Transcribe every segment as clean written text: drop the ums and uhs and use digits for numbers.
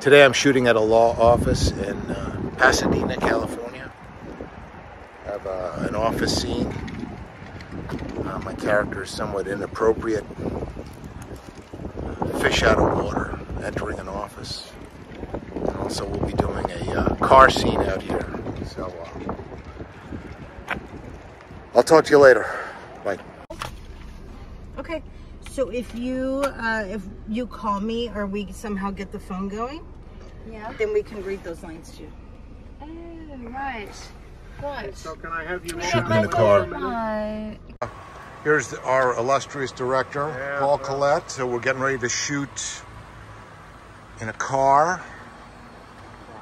Today I'm shooting at a law office in Pasadena, California. I have an office scene. My character is somewhat inappropriate. Fish out of water, entering an office. And also we'll be doing a car scene out here. So I'll talk to you later. Bye. Okay. So if you call me or we somehow get the phone going, yeah, then we can read those lines to you. Oh, right. Right. So can I have you shoot in the car? Right. Here's our illustrious director, yeah, Paul Collette. So we're getting ready to shoot in a car.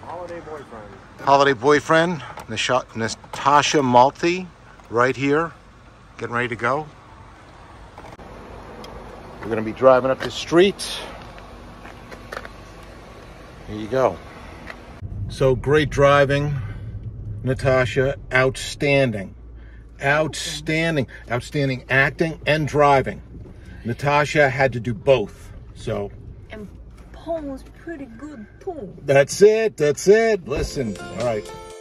Holiday Boyfriend. Holiday Boyfriend. Natassia Malthe, right here. Getting ready to go. We're going to be driving up the street. Here you go. So great driving, Natassia. Outstanding. Outstanding. Outstanding acting and driving. Natassia had to do both. So. And Paul was pretty good too. That's it. That's it. Listen. All right.